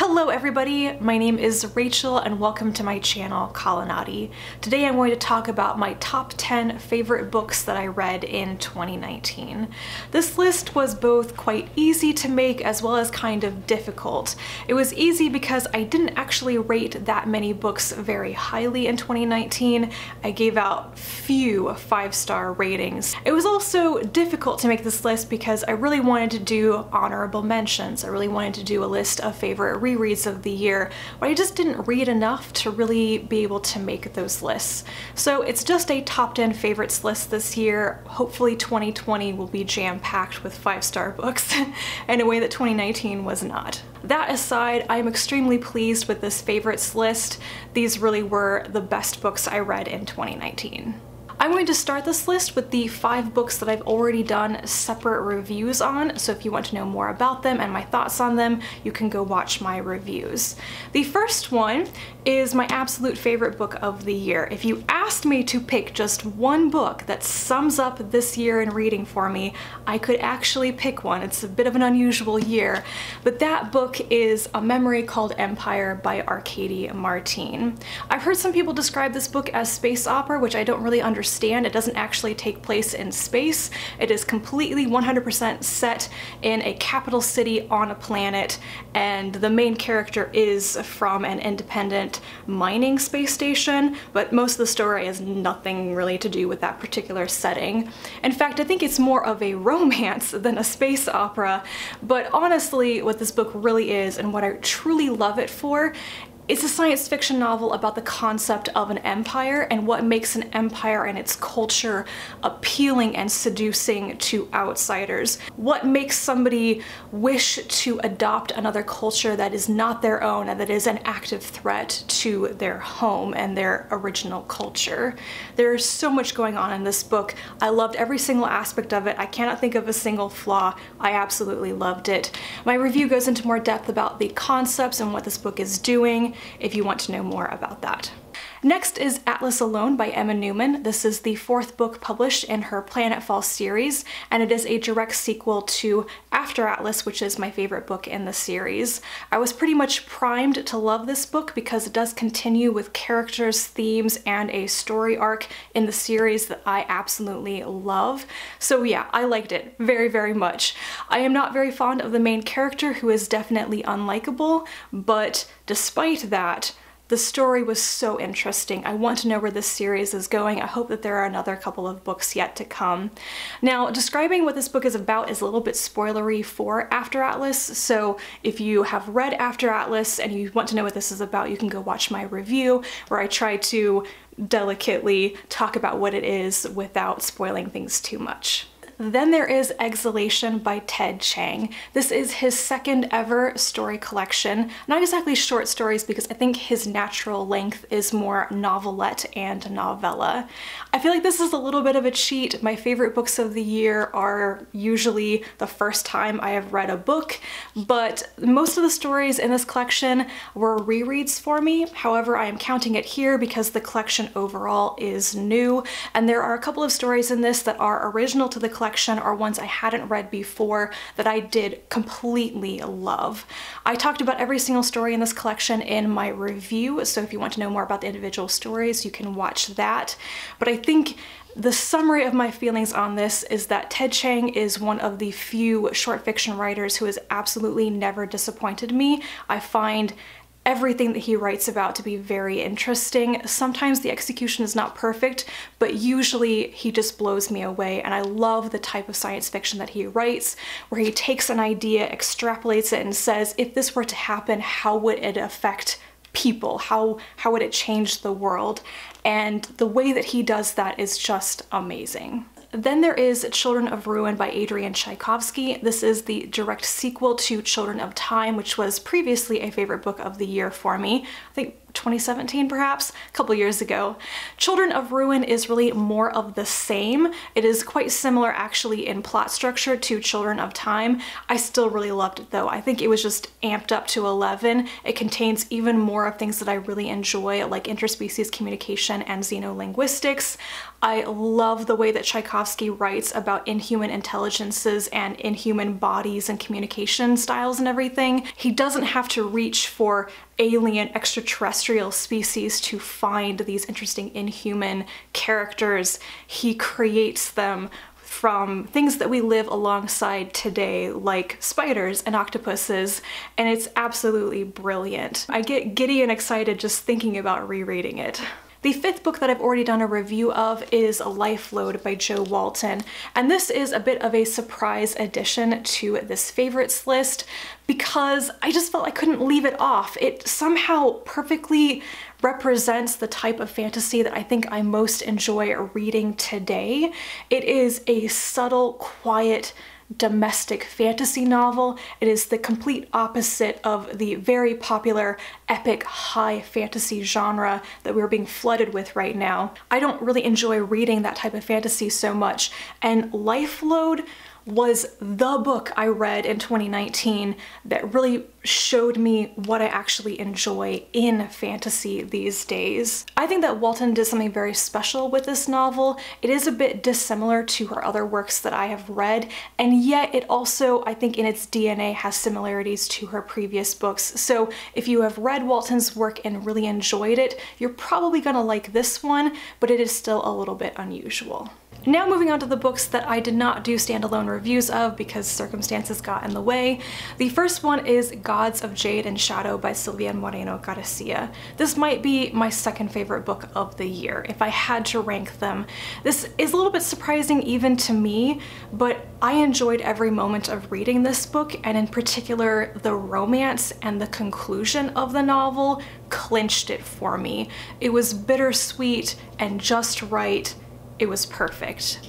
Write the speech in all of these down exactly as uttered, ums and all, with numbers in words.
Hello everybody, my name is Rachel and welcome to my channel, Kalanadi. Today I'm going to talk about my top ten favorite books that I read in twenty nineteen. This list was both quite easy to make as well as kind of difficult. It was easy because I didn't actually rate that many books very highly in twenty nineteen. I gave out few five-star ratings. It was also difficult to make this list because I really wanted to do honorable mentions. I really wanted to do a list of favorite rereads of the year, but I just didn't read enough to really be able to make those lists. So it's just a top ten favorites list this year. Hopefully twenty twenty will be jam-packed with five-star books in a way that twenty nineteen was not. That aside, I'm extremely pleased with this favorites list. These really were the best books I read in twenty nineteen. I'm going to start this list with the five books that I've already done separate reviews on, so if you want to know more about them and my thoughts on them, you can go watch my reviews. The first one is my absolute favorite book of the year. If you asked me to pick just one book that sums up this year in reading for me, I could actually pick one. It's a bit of an unusual year, but that book is A Memory Called Empire by Arkady Martine. I've heard some people describe this book as space opera, which I don't really understand. It doesn't actually take place in space. It is completely one hundred percent set in a capital city on a planet, and the main character is from an independent mining space station, but most of the story has nothing really to do with that particular setting. In fact, I think it's more of a romance than a space opera, but honestly, what this book really is and what I truly love it for, it's a science fiction novel about the concept of an empire and what makes an empire and its culture appealing and seducing to outsiders. What makes somebody wish to adopt another culture that is not their own and that is an active threat to their home and their original culture. There's so much going on in this book. I loved every single aspect of it. I cannot think of a single flaw. I absolutely loved it. My review goes into more depth about the concepts and what this book is doing, if you want to know more about that. Next is Atlas Alone by Emma Newman. This is the fourth book published in her Planetfall series, and it is a direct sequel to After Atlas, which is my favorite book in the series. I was pretty much primed to love this book because it does continue with characters, themes, and a story arc in the series that I absolutely love. So yeah, I liked it very, very much. I am not very fond of the main character, who is definitely unlikable, but despite that, the story was so interesting. I want to know where this series is going. I hope that there are another couple of books yet to come. Now, describing what this book is about is a little bit spoilery for After Atlas, so if you have read After Atlas and you want to know what this is about, you can go watch my review where I try to delicately talk about what it is without spoiling things too much. Then there is Exhalation by Ted Chiang. This is his second ever story collection. Not exactly short stories because I think his natural length is more novelette and novella. I feel like this is a little bit of a cheat. My favorite books of the year are usually the first time I have read a book, but most of the stories in this collection were rereads for me. However, I am counting it here because the collection overall is new, and there are a couple of stories in this that are original to the collection or ones I hadn't read before that I did completely love. I talked about every single story in this collection in my review, so if you want to know more about the individual stories, you can watch that. But I think the summary of my feelings on this is that Ted Chiang is one of the few short fiction writers who has absolutely never disappointed me. I find everything that he writes about to be very interesting. Sometimes the execution is not perfect, but usually he just blows me away, and I love the type of science fiction that he writes, where he takes an idea, extrapolates it, and says, if this were to happen, how would it affect people? How, how would it change the world? And the way that he does that is just amazing. Then there is Children of Ruin by Adrian Tchaikovsky. This is the direct sequel to Children of Time, which was previously a favorite book of the year for me. I think twenty seventeen perhaps, a couple years ago. Children of Ruin is really more of the same. It is quite similar actually in plot structure to Children of Time. I still really loved it though. I think it was just amped up to eleven. It contains even more of things that I really enjoy, like interspecies communication and xenolinguistics. I love the way that Tchaikovsky Tchaikovsky writes about inhuman intelligences and inhuman bodies and communication styles and everything, he doesn't have to reach for alien extraterrestrial species to find these interesting inhuman characters. He creates them from things that we live alongside today, like spiders and octopuses, and it's absolutely brilliant. I get giddy and excited just thinking about rereading it. The fifth book that I've already done a review of is Lifelode by Jo Walton, and this is a bit of a surprise addition to this favorites list because I just felt I couldn't leave it off. It somehow perfectly represents the type of fantasy that I think I most enjoy reading today. It is a subtle, quiet, domestic fantasy novel. It is the complete opposite of the very popular epic high fantasy genre that we're being flooded with right now. I don't really enjoy reading that type of fantasy so much, and Lifelode was the book I read in twenty nineteen that really showed me what I actually enjoy in fantasy these days. I think that Walton did something very special with this novel. It is a bit dissimilar to her other works that I have read, and yet it also, I think in its D N A, has similarities to her previous books. So if you have read Walton's work and really enjoyed it, you're probably gonna like this one, but it is still a little bit unusual. Now moving on to the books that I did not do standalone reviews of because circumstances got in the way. The first one is Gods of Jade and Shadow by Silvia Moreno-Garcia. This might be my second favorite book of the year, if I had to rank them. This is a little bit surprising even to me, but I enjoyed every moment of reading this book, and in particular, the romance and the conclusion of the novel clinched it for me. It was bittersweet and just right. It was perfect.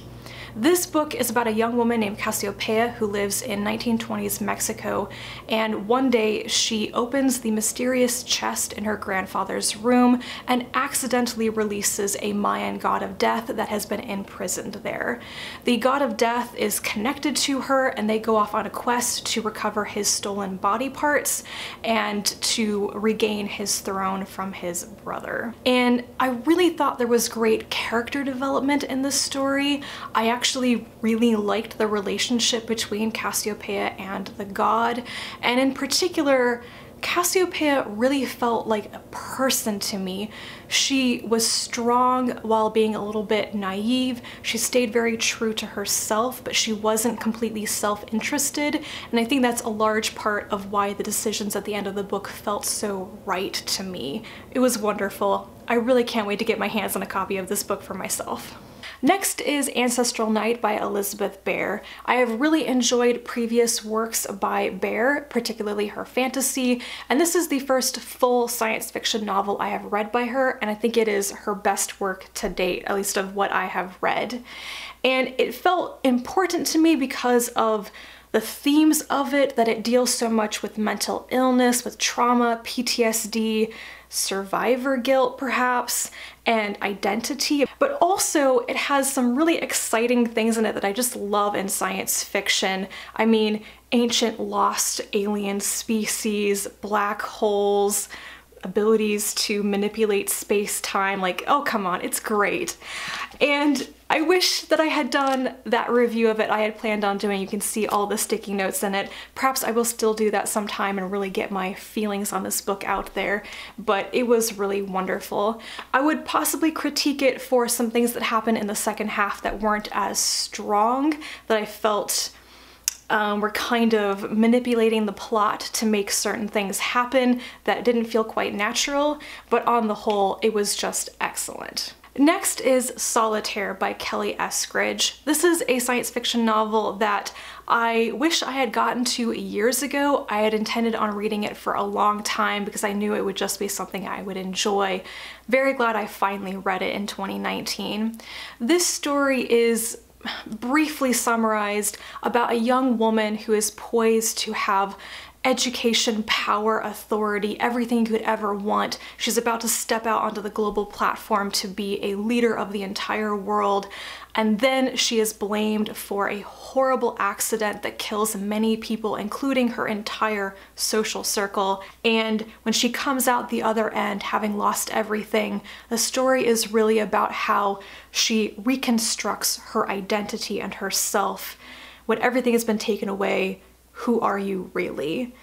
This book is about a young woman named Cassiopeia who lives in nineteen twenties Mexico, and one day she opens the mysterious chest in her grandfather's room and accidentally releases a Mayan god of death that has been imprisoned there. The god of death is connected to her, and they go off on a quest to recover his stolen body parts and to regain his throne from his brother. And I really thought there was great character development in this story. I actually actually really liked the relationship between Cassiopeia and the god, and in particular, Cassiopeia really felt like a person to me. She was strong while being a little bit naive. She stayed very true to herself, but she wasn't completely self-interested, and I think that's a large part of why the decisions at the end of the book felt so right to me. It was wonderful. I really can't wait to get my hands on a copy of this book for myself. Next is Ancestral Night by Elizabeth Bear. I have really enjoyed previous works by Bear, particularly her fantasy, and this is the first full science fiction novel I have read by her, and I think it is her best work to date, at least of what I have read. And it felt important to me because of the themes of it, that it deals so much with mental illness, with trauma, P T S D, survivor guilt perhaps, and identity, but also it has some really exciting things in it that I just love in science fiction. I mean, ancient lost alien species, black holes, abilities to manipulate space-time, like, oh come on, it's great. And I wish that I had done that review of it I had planned on doing. You can see all the sticky notes in it. Perhaps I will still do that sometime and really get my feelings on this book out there, but it was really wonderful. I would possibly critique it for some things that happened in the second half that weren't as strong, that I felt Um, we're kind of manipulating the plot to make certain things happen that didn't feel quite natural, but on the whole, it was just excellent. Next is Solitaire by Kelley Eskridge. This is a science fiction novel that I wish I had gotten to years ago. I had intended on reading it for a long time because I knew it would just be something I would enjoy. Very glad I finally read it in twenty nineteen. This story is briefly summarized about a young woman who is poised to have education, power, authority, everything you could ever want. She's about to step out onto the global platform to be a leader of the entire world. And then she is blamed for a horrible accident that kills many people, including her entire social circle. And when she comes out the other end, having lost everything, the story is really about how she reconstructs her identity and herself. When everything has been taken away, who are you really?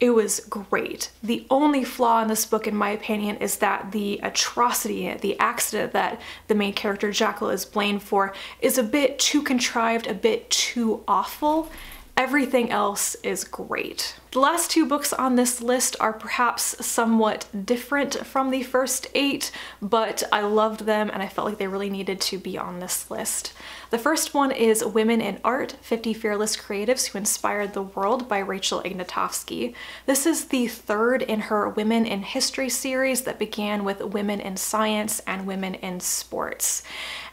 It was great. The only flaw in this book, in my opinion, is that the atrocity, the accident that the main character Jackal is blamed for, is a bit too contrived, a bit too awful. Everything else is great. The last two books on this list are perhaps somewhat different from the first eight, but I loved them and I felt like they really needed to be on this list. The first one is Women in Art, fifty Fearless Creatives Who Inspired the World by Rachel Ignotofsky. This is the third in her Women in History series that began with Women in Science and Women in Sports.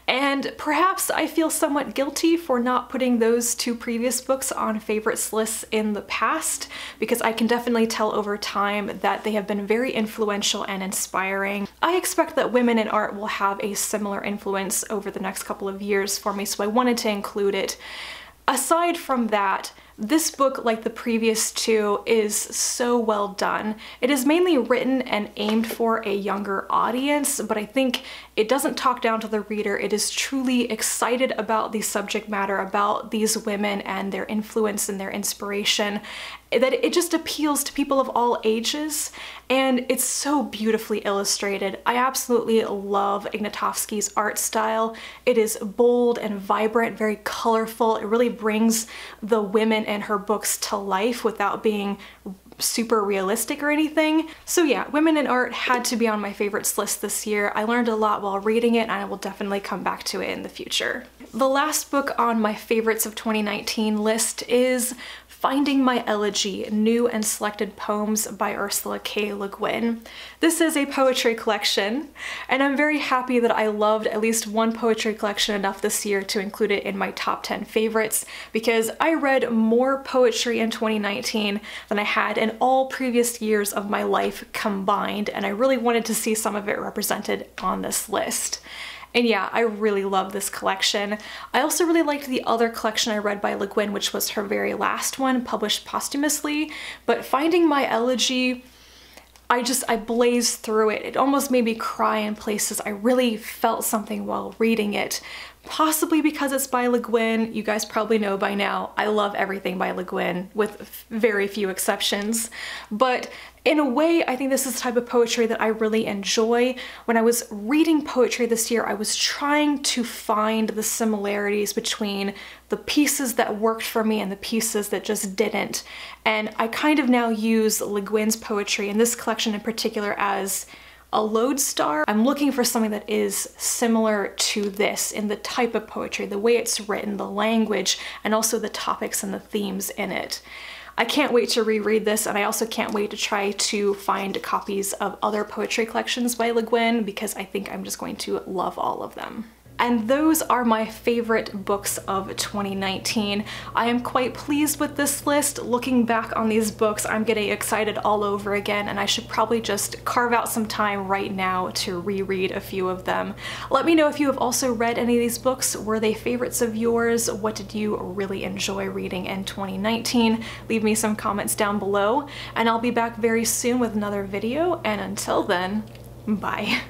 And perhaps I feel somewhat guilty for not putting those two previous books on favorites lists in the past, because I can definitely tell over time that they have been very influential and inspiring. I expect that Women in Art will have a similar influence over the next couple of years for me, so I wanted to include it. Aside from that, this book, like the previous two, is so well done. It is mainly written and aimed for a younger audience, but I think it doesn't talk down to the reader. It is truly excited about the subject matter, about these women and their influence and their inspiration, that it just appeals to people of all ages, and it's so beautifully illustrated. I absolutely love Ignatofsky's art style. It is bold and vibrant, very colorful. It really brings the women and her books to life without being super realistic or anything. So yeah, Women in Art had to be on my favorites list this year. I learned a lot while reading it, and I will definitely come back to it in the future. The last book on my favorites of twenty nineteen list is Finding My Elegy: New and Selected Poems by Ursula K. Le Guin. This is a poetry collection, and I'm very happy that I loved at least one poetry collection enough this year to include it in my top ten favorites, because I read more poetry in twenty nineteen than I had in all previous years of my life combined, and I really wanted to see some of it represented on this list. And yeah, I really love this collection. I also really liked the other collection I read by Le Guin, which was her very last one, published posthumously, but Finding My Elegy, I just, I blazed through it. It almost made me cry in places. I really felt something while reading it, possibly because it's by Le Guin. You guys probably know by now, I love everything by Le Guin, with very few exceptions. But in a way, I think this is the type of poetry that I really enjoy. When I was reading poetry this year, I was trying to find the similarities between the pieces that worked for me and the pieces that just didn't. And I kind of now use Le Guin's poetry, and this collection in particular, as a lodestar. I'm looking for something that is similar to this in the type of poetry, the way it's written, the language, and also the topics and the themes in it. I can't wait to reread this, and I also can't wait to try to find copies of other poetry collections by Le Guin, because I think I'm just going to love all of them. And those are my favorite books of twenty nineteen. I am quite pleased with this list. Looking back on these books, I'm getting excited all over again, and I should probably just carve out some time right now to reread a few of them. Let me know if you have also read any of these books. Were they favorites of yours? What did you really enjoy reading in twenty nineteen? Leave me some comments down below, and I'll be back very soon with another video, and until then, bye.